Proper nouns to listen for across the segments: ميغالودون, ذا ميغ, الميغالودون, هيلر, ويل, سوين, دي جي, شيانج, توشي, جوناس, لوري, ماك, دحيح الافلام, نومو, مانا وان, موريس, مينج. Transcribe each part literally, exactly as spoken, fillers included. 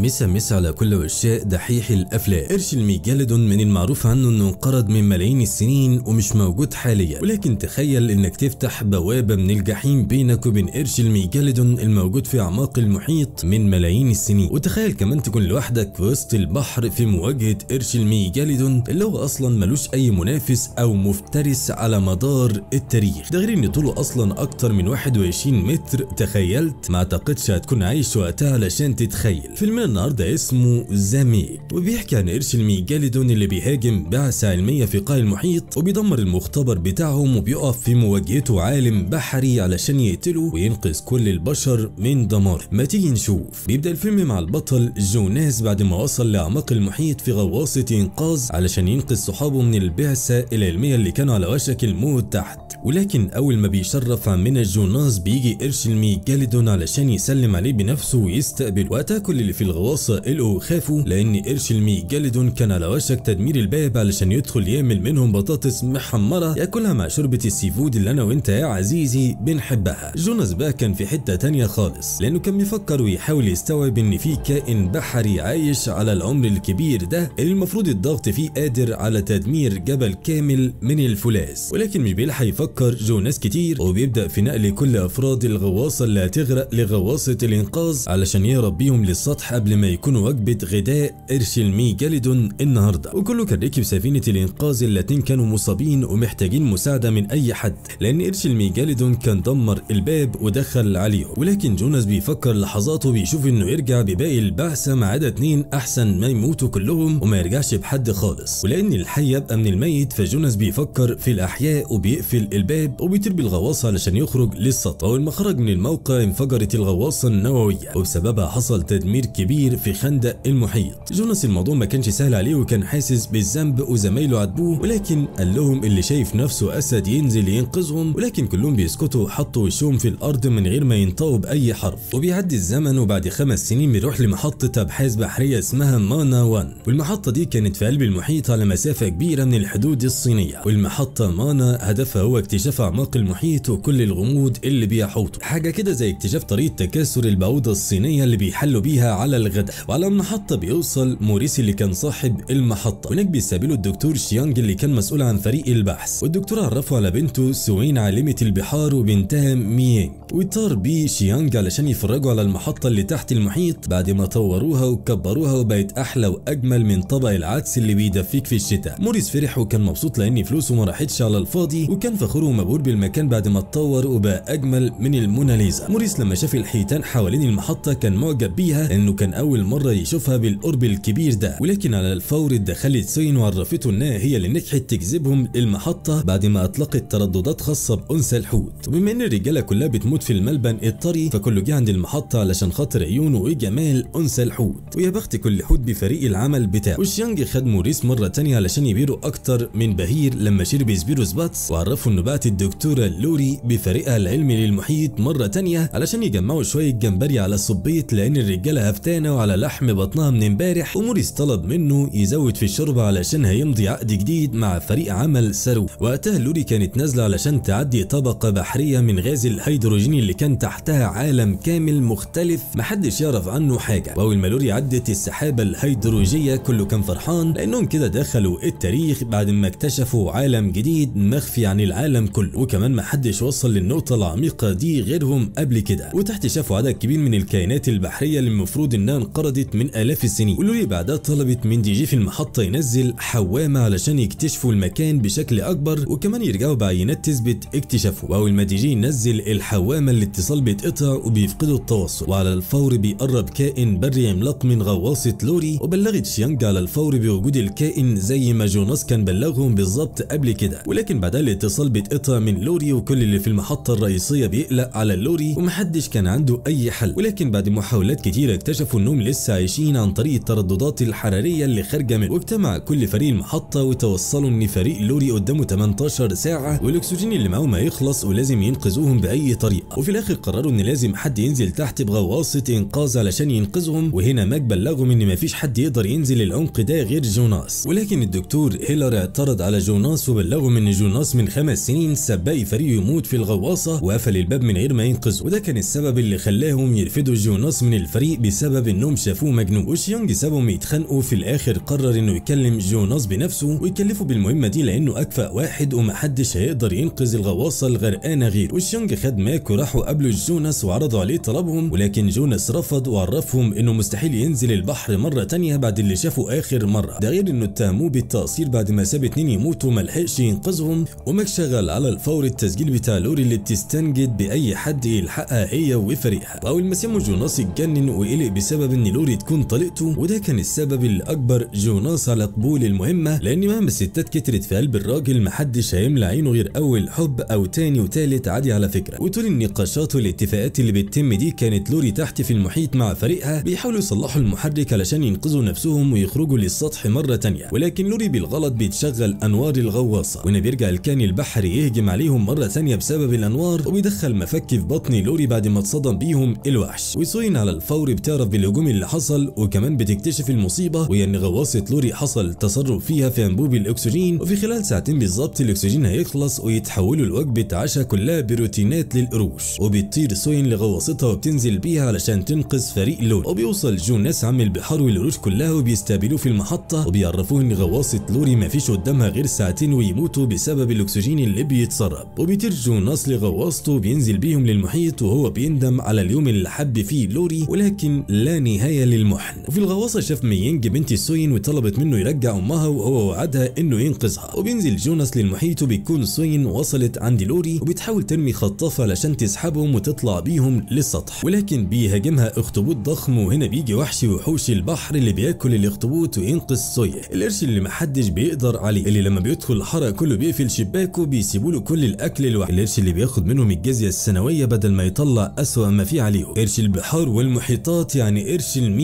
مسا مسا على كل وشاء دحيح الافلام. قرش الميغالودون من المعروف عنه انه انقرض من ملايين السنين ومش موجود حاليا، ولكن تخيل انك تفتح بوابه من الجحيم بينك وبين قرش الميغالودون الموجود في اعماق المحيط من ملايين السنين، وتخيل كمان تكون لوحدك في وسط البحر في مواجهه قرش الميغالودون اللي هو اصلا ملوش اي منافس او مفترس على مدار التاريخ، ده غير ان طوله اصلا اكتر من واحد وعشرين متر. تخيلت؟ ما اعتقدش هتكون عايش وقتها علشان تتخيل. فيلمنا النهارده اسمه ذا ميغ، وبيحكي عن قرش الميغالودون اللي بيهاجم بعثه علميه في قاع المحيط وبيدمر المختبر بتاعهم، وبيقف في مواجهته عالم بحري علشان يقتله وينقذ كل البشر من دماره. ما تيجي نشوف. بيبدا الفيلم مع البطل جوناس بعد ما وصل لاعماق المحيط في غواصه انقاذ علشان ينقذ صحابه من البعثه العلميه اللي كانوا على وشك الموت تحت، ولكن اول ما بيشرف عمنا جوناس بيجي قرش الميغالودون علشان يسلم عليه بنفسه ويستقبل. وقتها كل اللي في الغواصه قلقوا وخافوا لان قرش الميغالودون كان على وشك تدمير الباب علشان يدخل يعمل منهم بطاطس محمره ياكلها مع شوربه السيفود اللي انا وانت يا عزيزي بنحبها. جوناس بقى كان في حته تانيه خالص لانه كان بيفكر ويحاول يستوعب ان في كائن بحري عايش على العمر الكبير ده اللي المفروض الضغط فيه قادر على تدمير جبل كامل من الفولاذ، ولكن مش بيلحق يفكر جوناس كتير وبيبدا في نقل كل افراد الغواصه اللي هتغرق لغواصه الانقاذ علشان يهرب بيهم للسطح قبل ما يكونوا وجبه غداء قرش الميغالودون النهارده. وكله كان راكب سفينه الانقاذ، الاتنين كانوا مصابين ومحتاجين مساعده من اي حد لان قرش الميغالودون كان دمر الباب ودخل عليهم، ولكن جوناس بيفكر لحظات وبيشوف انه يرجع بباقي البعثه ما عدا اتنين احسن ما يموتوا كلهم وما يرجعش بحد خالص، ولان الحي يبقى من الميت فجوناس بيفكر في الاحياء وبيقفل الباب وبيطير بالغواصه علشان يخرج للسطح. اول ما خرج من الموقع انفجرت الغواصه النوويه وبسببها حصل تدمير كبير في خندق المحيط. جوناس الموضوع ما كانش سهل عليه وكان حاسس بالذنب وزمايله عاتبوه، ولكن قال لهم اللي شايف نفسه اسد ينزل ينقذهم، ولكن كلهم بيسكتوا وحطوا وشهم في الارض من غير ما ينطقوا باي حرف. وبيعدي الزمن وبعد خمس سنين بيروح لمحطه ابحاث بحريه اسمها مانا وان، والمحطه دي كانت في قلب المحيط على مسافه كبيره من الحدود الصينيه، والمحطه مانا هدفها هو اكتشاف اعماق المحيط وكل الغموض اللي بيحوطه، حاجه كده زي اكتشاف طريقه تكاثر البعوضه الصينيه اللي بيحلوا بيها على الغداء. وعلى المحطه بيوصل موريس اللي كان صاحب المحطه، هناك بيستقبله الدكتور شيانج اللي كان مسؤول عن فريق البحث، والدكتور عرفه على بنته سوين عالمه البحار وبنتها مينج، وطار بيه شيانج علشان يفرجوا على المحطه اللي تحت المحيط بعد ما طوروها وكبروها وبقت احلى واجمل من طبق العدس اللي بيدفيك في الشتاء. موريس فرح وكان مبسوط لان فلوسه ما راحتش على الفاضي، وكان فخور ومبهور بالمكان بعد ما اتطور وبقى اجمل من الموناليزا. موريس لما شاف الحيتان حوالين المحطه كان معجب بيها لانه كان اول مره يشوفها بالقرب الكبير ده، ولكن على الفور اتدخلت سوين وعرفته انها هي اللي نجحت تجذبهم للمحطه بعد ما اطلقت ترددات خاصه بانثى الحوت. وبما ان الرجاله كلها بتموت في الملبن الطري فكله جه عند المحطه علشان خاطر عيونه وجمال انثى الحوت، ويا بخت كل حوت بفريق العمل بتاعه. وشيانج خد موريس مره ثانيه علشان يبيره اكتر من بهير لما شرب سبيروس باتس، وعرفه انه بعت الدكتوره لوري بفريقها العلمي للمحيط مره ثانيه علشان يجمعوا شويه جمبري على الصبيط لان الرجاله هفتانه وعلى لحم بطنها من امبارح. وموريس طلب منه يزود في الشوربه علشان هيمضي عقد جديد مع فريق عمل ثروي. وقتها لوري كانت نازله علشان تعدي طبقه بحريه من غاز الهيدروجين اللي كان تحتها عالم كامل مختلف محدش يعرف عنه حاجه، واول ما لوري عدت السحابه الهيدروجيه كله كان فرحان لانهم كده دخلوا التاريخ بعد ما اكتشفوا عالم جديد مخفي عن العالم كله، وكمان محدش وصل للنقطه العميقه دي غيرهم قبل كده. وتحت شافوا عدد كبير من الكائنات البحريه اللي المفروض انها انقرضت من الاف السنين، ولوري بعدها طلبت من دي جي في المحطه ينزل حوامه علشان يكتشفوا المكان بشكل اكبر وكمان يرجعوا بعينات تثبت اكتشافه. واول ما دي جي ينزل الحوامه الاتصال بيتقطع وبيفقدوا التواصل، وعلى الفور بيقرب كائن بري عملاق من غواصه لوري وبلغت شيانج على الفور بوجود الكائن زي ما جوناس كان بلغهم بالظبط قبل كده، ولكن بعدها الاتصال بيتقطع من لوري وكل اللي في المحطه الرئيسيه بيقلق على لوري ومحدش كان عنده اي حل، ولكن بعد محاولات كتير اكتشفوا انهم لسه عايشين عن طريق الترددات الحراريه اللي خارجه منه. واجتمع كل فريق المحطه وتوصلوا ان فريق لوري قدامه تمنتاشر ساعه والاكسجين اللي معاهم هيخلص ولازم ينقذوهم باي طريقه، وفي الاخر قرروا ان لازم حد ينزل تحت بغواصه انقاذ علشان ينقذهم، وهنا ماك بلغهم ان مفيش حد يقدر ينزل العمق ده غير جوناس، ولكن الدكتور هيلر اعترض على جوناس وبلغهم ان جوناس من خمس سنين ساب باقي فريقه يموت في الغواصه وقفل الباب من غير ما ينقذه، وده كان السبب اللي خلاهم يرفدوا جوناس من الفريق بسبب انهم شافوه مجنون، وشيانج سابهم يتخانقوا. في الاخر قرر انه يكلم جوناس بنفسه ويكلفه بالمهمه دي لانه اكفأ واحد ومحدش هيقدر ينقذ الغواصه الغرقانه غيره. وشيانج خد ماك وراحوا قابلوا جوناس وعرضوا عليه طلبهم، ولكن جوناس رفض وعرفهم انه مستحيل ينزل البحر مره ثانيه بعد اللي شافه اخر مره، ده غير انه اتهموه بالتقصير بعد ما ساب اتنين يموتوا وملحقش ينقذهم. وماك شغل على الفور التسجيل بتاع لوري اللي بتستنجد باي حد يلحقها هي وفريقها، واول ما سموا جوناس اتجنن وقلق بسبب ان لوري تكون طليقته، وده كان السبب الاكبر جوناس على قبول المهمه، لان مهما الستات كترت في قلب الراجل محدش هيملى عينه غير اول حب او تاني وتالت عادي على فكره. وطول النقاشات والاتفاقات اللي بتتم دي كانت لوري تحت في المحيط مع فريقها بيحاولوا يصلحوا المحرك علشان ينقذوا نفسهم ويخرجوا للسطح مره ثانيه، ولكن لوري بالغلط بيتشغل انوار الغواصه، وهنا بيرجع الكائن البحري يهجم عليهم مره ثانيه بسبب الانوار، وبيدخل مفك في بطن لوري بعد ما اتصدم بيهم الوحش. وسوين على الفور بتعرف بالهجوم اللي حصل، وكمان بتكتشف المصيبه وهي ان غواصه لوري حصل تسرب فيها في انبوب الاكسجين، وفي خلال ساعتين بالظبط الاكسجين هيخلص ويتحولوا لوجبه عشاء كلها بروتينات للقروش. وبتطير سوين لغواصتها وبتنزل بيها علشان تنقذ فريق لوري، وبيوصل جوناس عم البحار والقروش كلها وبيستقبلوه في المحطه وبيعرفوه ان غواصه لوري ما فيش قدامها غير ساعتين ويموتوا بسبب الاكسجين اللي بيتسرب. وبيطير جوناس لغواصته وبينزل بيهم للمحيط وهو بيندم على اليوم اللي حب فيه لوري، ولكن لا نهايه للمحن. وفي الغواصه شاف مينج بنت سوين وطلبت منه يرجع امها، وهو وعدها انه ينقذها. وبينزل جوناس للمحيط وبيكون سوين وصلت عند لوري وبتحاول ترمي خطافه علشان تسحبهم وتطلع بيهم للسطح، ولكن بيهاجمها اخطبوط ضخم، وهنا بيجي وحش وحوش البحر اللي بياكل الاخطبوط وينقذ سوين. القرش اللي محدش بيقدر عليه اللي لما بيدخل الحرق كله بيقفل شباكه بيسيبوا له كل الاكل لوحده، القرش اللي بياخد منهم الجزيه السنويه بدل ما يطلع اسوأ ما فيه عليهم. قرش البحار والمحيطات يعني قرش الميغالودون،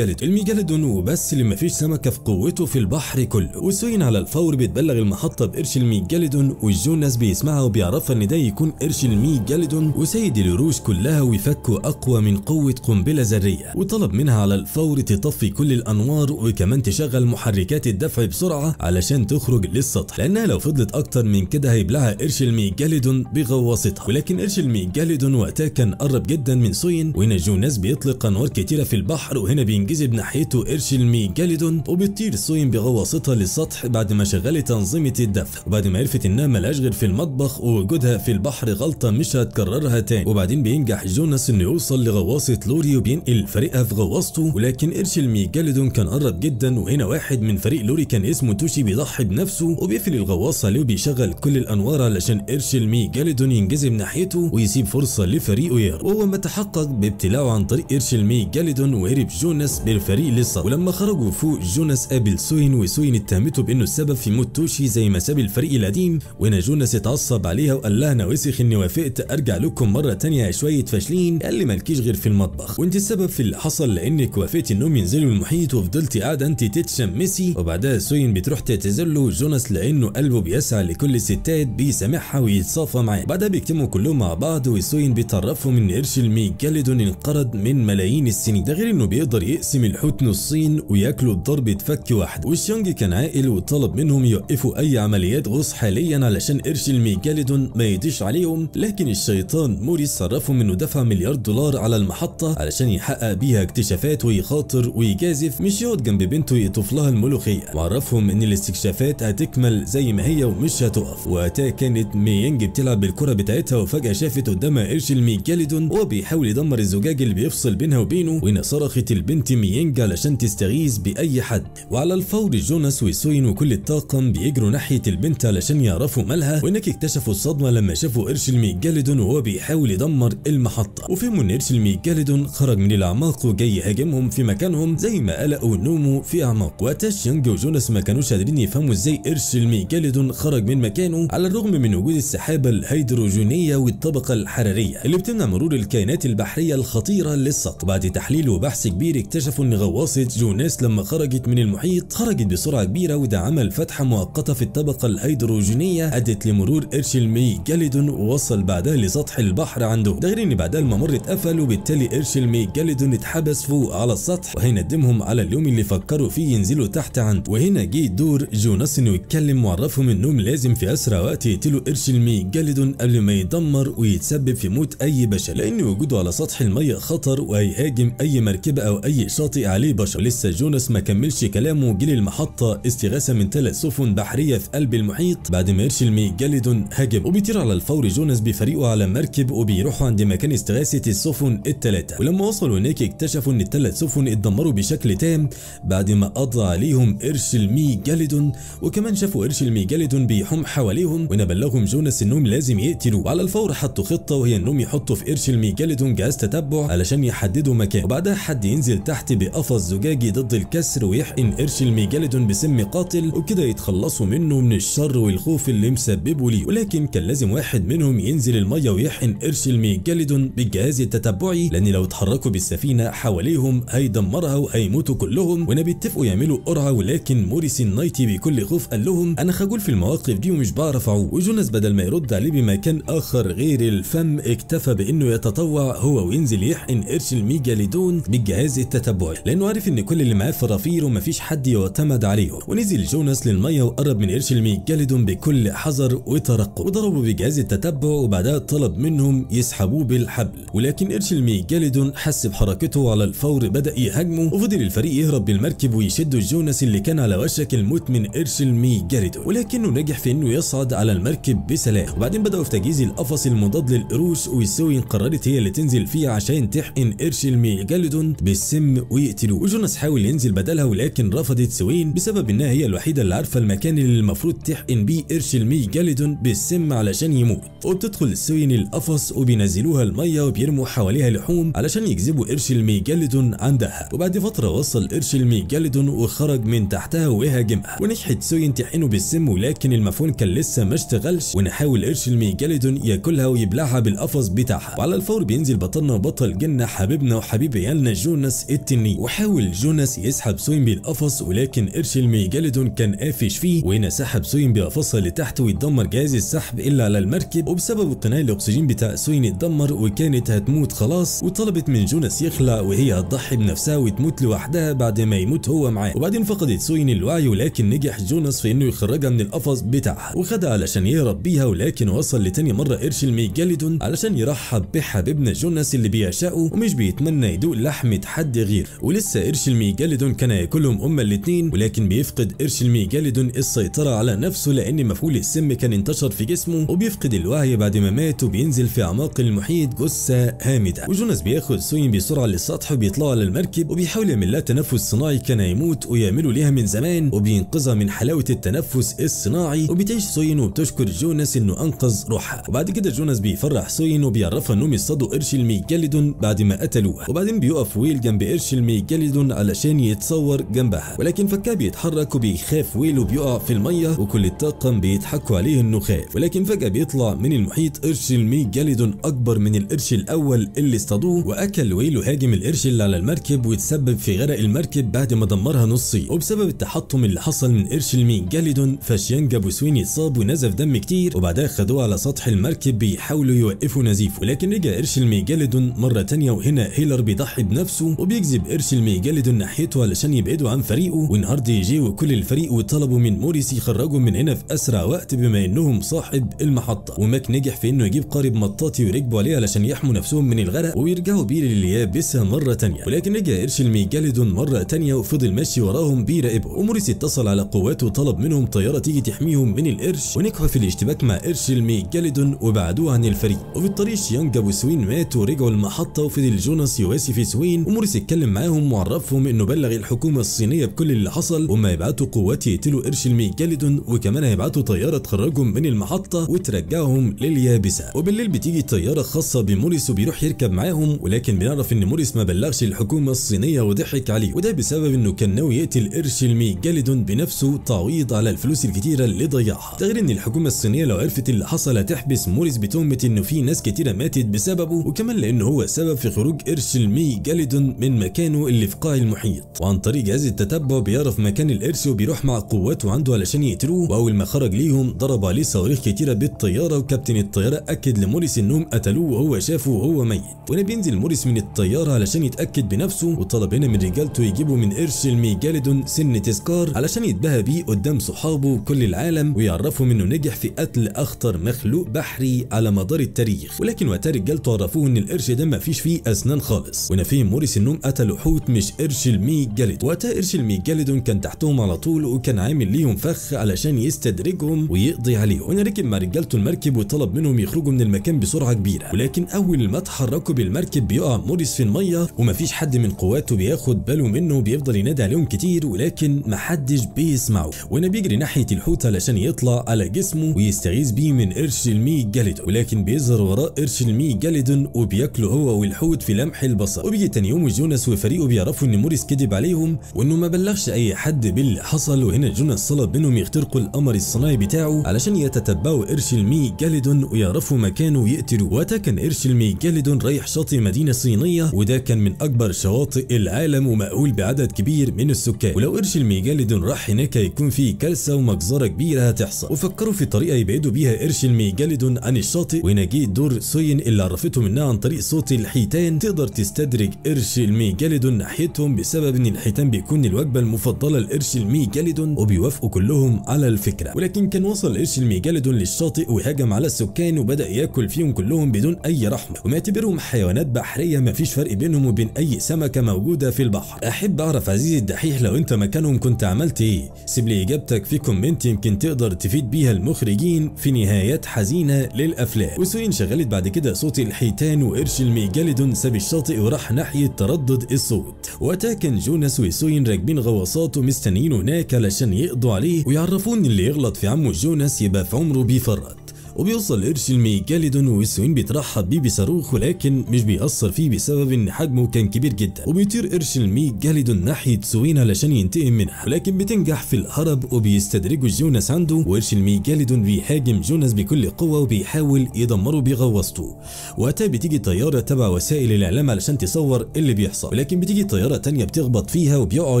الميغالودون وبس اللي مفيش سمكه في قوته في البحر كله. وسوين على الفور بتبلغ المحطه بقرش الميغالودون، والجوناس بيسمعها وبيعرفها ان ده يكون قرش الميغالودون وسيد القروش كلها ويفكوا اقوى من قوه قنبله ذريه، وطلب منها على الفور تطفي كل الانوار وكمان تشغل محركات الدفع بسرعه علشان تخرج للسطح، لانها لو فضلت اكتر من كده هيبلعها قرش الميغالودون بغواصتها. ولكن قرش الميغالودون وقتها كان قرب جدا من سوين، وهنا جوناس بيطلق انوار كتيره في البحر، وهنا بينجذب ناحيته قرش الميغالودون، وبتطير سوين بغواصتها للسطح بعد ما شغلت انظمه الدفع، وبعد ما عرفت انها ملهاش غير في المطبخ ووجودها في البحر غلطه مش هتكررها تاني. وبعدين بينجح جوناس انه يوصل لغواصه لوري وبينقل فريقها في غواصته، ولكن قرش الميغالودون كان قرب جدا، وهنا واحد من فريق لوري كان اسمه توشي بيضحي بنفسه وبيقفل الغواصه عليه وبيشغل كل الانوار علشان قرش الميغالودون ينجذب ناحيته ويسيب فرصه لفريقه يهرب، وهو ما تحقق بابتلاعه عن طريق قرش الميغالودون، وهرب جوناس بالفريق للسطح. ولما خرجوا فوق جوناس قابل سوين، وسوين اتهمته بانه السبب في موت توشي زي ما ساب الفريق القديم، وهنا جوناس اتعصب عليها وقال لها انا وسخ اني وافقت ارجع لكم مره ثانيه يا شويه فاشلين، قال لي مالكيش غير في المطبخ وانت السبب في اللي حصل لانك وافقت انهم ينزلوا المحيط وفضلتي قاعده انت تتشمسي. وبعدها سوين بتروح تعتذر له جوناس لانه قلبه بيسعى لكل الستات بيسامحها ويتصافى معاه. بعدها بيجتمعوا كلهم مع بعض وسوين بيتعرفهم ان قرش الميغالودون انقرض من ملايين السنين، ده غير انه بيقدر يقسم الحوت نصين وياكله بضربه فك واحده. وشيانج كان عاقل وطلب منهم يوقفوا اي عمليات غوص حاليا علشان قرش الميغالودون ما يضيش عليهم، لكن الشيطان موريس عرفهم انه دفع مليار دولار على المحطه علشان يحقق بيها اكتشافات ويخاطر ويجازف، مش يقعد جنب بنته يطوف لها الملوخيه، وعرفهم ان الاستكشافات هتكمل زي ما هي ومش هتقف. وقتها كانت ميانج بتلعب بالكره بتاعتها وفجاه شافت قدامها قرش الميغالودون وهو بيحاول يدمر الزجاج اللي بيفصل بينها وبينه، وهنا صرخت البنت ميانج علشان تستغيث باي حد. وعلى الفور جوناس وسوين وكل الطاقم بيجروا ناحيه البنت علشان يعرفوا مالها، وهناك اكتشفوا الصدمه لما شافوا قرش الميغالودون وهو بيحاول يدمر المحطه، وفهموا ان قرش الميغالودون خرج من الاعماق وجاي يهاجمهم في مكانهم زي ما قلقوا نومو في اعماق. وقتها شيانج وجوناس ما كانوش قادرين يفهموا ازاي قرش الميغالودون خرج من مكانه على الرغم من وجود السحابه الهيدروجينيه والطبقه الحراريه اللي بتمنع مرور الكائنات البحريه الخطيره للسطح. بعد تحليل وبحث كبير اكتشفوا ان غواصه جوناس لما خرجت من المحيط خرجت بسرعه كبيره، وده عمل فتحه مؤقته في الطبقه الهيدروجينيه ادت لمرور قرش الميغالودون ووصل بعدها لسطح البحر عنده، ده غير ان بعدها الممر اتقفل وبالتالي قرش الميغالودون اتحبس فوق على السطح، وهنا ندمهم على اليوم اللي فكروا فيه ينزلوا تحت عنده. وهنا جه دور جوناس انه يتكلم وعرفهم انهم لازم في اسرع وقت يقتلوا قرش الميغالودون قبل ما يدمر ويتسبب في موت اي بشر، لان وجوده على سطح الميه خطر وهيهاجم اي مركب مركبه او اي شاطئ عليه بشر. لسه جوناس ما كملش كلامه جه المحطه استغاثه من ثلاث سفن بحريه في قلب المحيط بعد ما قرش الميغالودون هاجم، وبيطير على الفور جوناس بفريقه على مركب وبيروحوا عند مكان استغاثه السفن الثلاثه. ولما وصلوا هناك اكتشفوا ان الثلاث سفن اتدمروا بشكل تام بعد ما قضى عليهم قرش الميغالودون، وكمان شافوا قرش الميغالودون بيحوم حواليهم، ونبلغهم جوناس انهم لازم يقتلوه. وعلى الفور حطوا خطه وهي انهم يحطوا في قرش الميغالودون جهاز تتبع علشان يحددوا مكانه، وبعدها حد ينزل تحت بقفص زجاجي ضد الكسر ويحقن قرش الميغالودون بسم قاتل، وبكده يتخلصوا منه من الشر والخوف اللي مسببه ليه. ولكن كان لازم واحد منهم ينزل الميه ويحقن قرش الميغالودون بالجهاز التتبعي، لان لو اتحركوا بالسفينه حواليهم هيدمرها وهيموتوا كلهم. وهنا بيتفقوا يعملوا قرعه، ولكن موريس النايتي بكل خوف قال لهم انا خجول في المواقف دي ومش بعرف اعوم. وجوناس بدل ما يرد عليه بمكان اخر غير الفم اكتفى بانه يتطوع هو وينزل يحقن قرش الميغالودون بالجهاز التتبعي، لانه عارف ان كل اللي معاه فرافير ومفيش حد يعتمد عليهم. ونزل جوناس للميه وقرب من قرش الميغالودون بكل حذر وترقب، وضربوا بجهاز التتبع، وبعدها طلب منهم يسحبوه بالحبل، ولكن قرش الميغالودون حس بحركته على الفور بدا يهاجمه، وفضل الفريق يهرب بالمركب ويشدوا جوناس اللي كان على وشك الموت من قرش الميغالودون، ولكنه نجح في انه يصعد على المركب بسلام. وبعدين بداوا في تجهيز القفص المضاد للقروش، وسوين قررت هي اللي تنزل فيه عشان تحقن قرش الميغالودون بالسم ويقتلوه. وجوناس حاول ينزل بدلها ولكن رفضت سوين بسبب انها هي الوحيده اللي عارفه المكان اللي المفروض تحقن بيه قرش الميغالودون بالسم علشان يموت. وبتدخل سوين القفص وبينزلوها الميه وبيرموا حواليها لحوم علشان يجذبوا قرش الميغالودون عندها. وبعد فتره وصل قرش الميغالودون وخرج من تحتها وهاجمها، ونجحت سوين تحقنه بالسم، ولكن المفون كان لسه ما اشتغلش، ونحاول قرش الميغالودون ياكلها ويبلعها بالقفص بتاعها. وعلى الفور بينزل بطلنا وبطل جنة حبيبنا وحبيب عيالنا جوناس التنين، وحاول جوناس يسحب سوين بالقفص ولكن قرش الميغالودون كان قافش فيه. وهنا سحب سوين بقفصها لتحت ويتدمر جهاز السحب اللي على المركب، وبسبب قناع الاكسجين بتاع سوين اتدمر وكانت هتموت خلاص، وطلبت من جوناس يخلع وهي هتضحي بنفسها وتموت لوحدها بعد ما يموت هو معاه. وبعدين فقدت سوين الوعي، ولكن نجح جوناس في انه يخرجها من القفص بتاعها وخدها علشان يهرب بيها، ولكن وصل لتاني مره قرش الميغالودون علشان يرحب بحبيبنا جوناس اللي بيعشقه ومش بيتمنى يدوق لحمه حد غيره. ولسه قرش الميغالودون كان هياكلهم هما الاثنين، ولكن بيفقد قرش الميغالودون السيطره على نفسه لان مفعول السم كان انتشر في جسمه، وبيفقد الوعي بعد ما مات، وبينزل في اعماق المحيط جثه هامده. وجوناس بياخد سوين بسرعه للسطح وبيطلعوا على المركب، وبيحاول يعمل لها تنفس صناعي كان هيموت ويعملوا ليها من زمان، وبينقذها من حلاوه التنفس الصناعي، وبتعيش سوين وبتشكر جوناس انه انقذ روحها. وبعد كده جوناس بيفرح سوين وبيعرفها انهم يصطادوا قرش الميغالودون بعد ما قتلوها. وبعدين بيقف ويل جنب قرش الميغالودون علشان يتصور جنبها، ولكن فكها بيتحرك وبيخاف ويل وبيقع في الميه، وكل الطاقم بيضحكوا عليه انه خاف. ولكن فجاه بيطلع من المحيط قرش الميغالودون اكبر من القرش الاول اللي اصطادوه، واكل ويل وهاجم القرش اللي على المركب وتسبب في غرق المركب بعد ما دمرها نصين. وبسبب التحطم اللي حصل من قرش الميغالودون فشيانج ابو سوين اتصاب ونزف دم كتير، وبعدها خدوه على سطح المركب بيحاولوا يوقفوا نزيفه، ولكن رجع قرش الميغالودون مره ثانيه. وهنا هيلر بيضحي بنفسه وبيجذب قرش الميغالودون ناحيته علشان يبعدوا عن فريقه، وانهار دي جي وكل الفريق وطلبوا من موريس يخرجهم من هنا في اسرع وقت بما انهم صاحب المحطه. وماك نجح في انه يجيب قارب مطاطي ويركبوا عليه علشان يحموا نفسهم من الغرق ويرجعوا بيه لليابسه مره ثانيه، ولكن رجع قرش الميغالودون مره ثانيه وفضل ماشي وراهم بيراقبهم. وموريس اتصل على قواته وطلب منهم طياره تيجي تحميهم من القرش، ونجحوا في الاشتباك مع قرش الميغالودون وبعدوه عن الفريق. وفي الطريق شيانج ابو سوين مات ورجعوا المحطه، وفضل جوناس يواسي في سوين، وموريس اتكلم معاهم وعرفهم انه بلغ الحكومه الصينيه بكل اللي حصل، وهم هيبعتوا قوات يقتلوا قرش الميغالودون، وكمان هيبعتوا طياره تخرجهم من المحطه وترجعهم لليابسه. وبالليل بتيجي طياره خاصه بموريس وبيروح يركب معاهم، ولكن بنعرف ان موريس ما بلغش الحكومه الصينيه وضحك عليه، وده بسبب انه كان ناوي يقتل قرش الميغالودون بنفسه تعويض على الفلوس الكتيره اللي ضيعها. ده غير ان الحكومه الصينيه لو عرفت اللي حصل هتحبس موريس بتهمه انه في ناس كتيره ماتت بسببه، وكمان لانه هو سبب في خروج قرش الميغالودون من مكانه اللي في قاع المحيط. وعن طريق جهاز التتبع بيعرف مكان القرش وبيروح مع قواته عنده علشان يقتلوه، واول ما خرج ليهم ضرب عليه صواريخ كتيره بالطياره، وكابتن الطياره اكد لموريس انهم قتلوه وهو شافه وهو ميت. وهنا بينزل موريس من الطياره علشان يتاكد بنفسه، وطلب هنا من رجالته يجيبوا من قرش الميغالودون سن تذكار علشان يتباهى بيه قدام صحابه وكل العالم، ويعرفهم انه نجح في قتل اخطر مخلوق بحري على مدار التاريخ. ولكن وقتها رجالته عرفوه ان القرش ده مفيش فيه اسنان خالص، ونفهم تيم موريس انهم قتلوا حوت مش قرش الميغالودون، وقتها قرش الميغالودون كان تحتهم على طول وكان عامل ليهم فخ علشان يستدرجهم ويقضي عليهم. هنا ركب مع رجالته المركب وطلب منهم يخرجوا من المكان بسرعه كبيره، ولكن اول ما اتحركوا بالمركب بيقع موريس في الميه ومفيش حد من قواته بياخد باله منه، بيفضل ينادي عليهم كتير ولكن محدش بيسمعه. وهنا بيجري ناحيه الحوت علشان يطلع على جسمه ويستغيث بيه من قرش الميغالودون، ولكن بيظهر وراء قرش الميغالودون وبياكله هو والحوت في لمح البصر. وبيجي تاني يوم وجوناس وفريقه بيعرفوا ان موريس كذب عليهم وانه ما بلغش اي حد باللي حصل، وهنا جوناس طلب منهم يخترقوا القمر الصناعي بتاعه علشان يتتبعوا قرش الميغالودون ويعرفوا مكانه ويقتلوه. وقتها كان قرش الميغالودون رايح شاطئ مدينه صينيه، وده كان من اكبر شواطئ العالم ومأهول بعدد كبير من السكان، ولو قرش الميغالودون راح هناك هيكون فيه كارثه ومجزره كبيره هتحصل. وفكروا في طريقه يبعدوا بيها قرش الميغالودون عن الشاطئ، وهنا جه دور سوين اللي عرفتهم انها عن طريق صوت الحيتان تقدر تستدرج قرش الميغالودون ناحيتهم، بسبب ان الحيتان بيكون الوجبه المفضله لقرش الميغالودون وبيوافقوا كلهم على الفكره. ولكن كان وصل قرش الميغالودون للشاطئ وهجم على السكان وبدا ياكل فيهم كلهم بدون اي رحمه، ومعتبرهم حيوانات بحريه مفيش فرق بينهم وبين اي سمكه موجوده في البحر. احب اعرف عزيزي الدحيح لو انت مكانهم كنت عملت ايه؟ سيب لي اجابتك في كومنت يمكن تقدر تفيد بيها المخرجين في نهايات حزينه للافلام. وسوين شغلت بعد كده صوت الحيتان وقرش الميغالودون ساب الشاطئ وراح ناحيه تردد الصوت، وقتها كان جوناس وسوين راكبين غواصات ومستنيين هناك علشان يقضوا عليه ويعرفون ان اللي يغلط في عمه جوناس يبقى في عمره بيفرط. وبيوصل قرش الميغالودون وسوين بيترحب بيه بصاروخ ولكن مش بيأثر فيه بسبب ان حجمه كان كبير جدا، وبيطير قرش الميغالودون ناحيه سوين علشان ينتقم منها، ولكن بتنجح في الهرب وبيستدرجوا جوناس عنده، وقرش الميغالودون بيهاجم جوناس بكل قوه وبيحاول يدمره بغواصته. وقتها بتيجي طياره تبع وسائل الاعلام علشان تصور اللي بيحصل، ولكن بتيجي طياره ثانيه بتخبط فيها وبيقعوا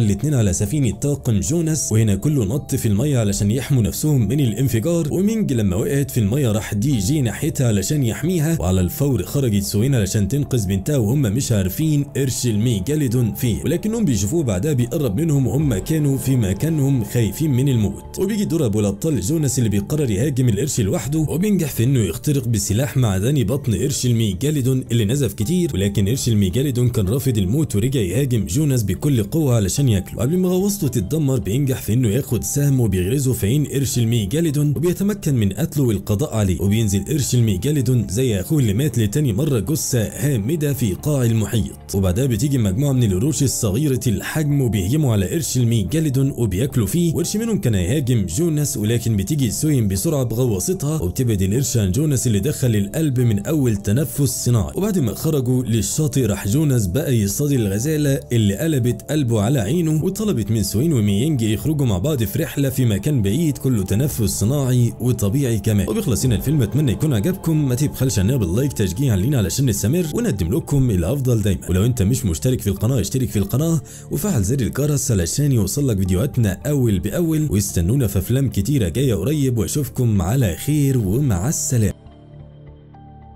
الاثنين على سفينه طاقم جوناس، وهنا كله نط في الميه علشان يحموا نفسهم من الانفجار. ومينج لما وقعت في الميه راح دي جي ناحيتها علشان يحميها، وعلى الفور خرجت سوين علشان تنقذ بنتها وهم مش عارفين قرش الميغالودون فين، ولكنهم بيشوفوه بعدها بيقرب منهم وهم كانوا في مكانهم خايفين من الموت. وبيجي دور ابو الابطال جوناس اللي بيقرر يهاجم القرش لوحده، وبينجح في انه يخترق بسلاح معدني بطن قرش الميغالودون اللي نزف كتير، ولكن قرش الميغالودون كان رافض الموت ورجع يهاجم جوناس بكل قوه علشان ياكله. قبل ما غواصته تتدمر بينجح في انه ياخد سهم وبيغرزه في عين قرش الميغالودون وبيتمكن من قتله والقضاء عليه. وبينزل قرش الميغالودون زي اخوه اللي مات لتاني مره جثه هامده في قاع المحيط، وبعدها بتيجي مجموعه من القروش الصغيره الحجم وبيهجموا على قرش الميغالودون وبياكلوا فيه. قرش منهم كان هيهاجم جوناس ولكن بتيجي سوين بسرعه بغواصتها وبتبعد القرش عن جوناس اللي دخل القلب من اول تنفس صناعي. وبعد ما خرجوا للشاطئ راح جوناس بقى يصطاد الغزاله اللي قلبت قلبه على عينه، وطلبت من سوين ومينج يخرجوا مع بعض في رحله في مكان بعيد كله تنفس صناعي وطبيعي كمان. خلصنا الفيلم، اتمنى يكون عجبكم، ما تبخلش علينا باللايك تشجيعا لينا علشان نستمر ونقدم لكم الافضل دايما، ولو انت مش مشترك في القناه اشترك في القناه وفعل زر الجرس علشان يوصلك فيديوهاتنا اول باول، واستنونا في افلام كتيره جايه قريب، واشوفكم على خير ومع السلامه.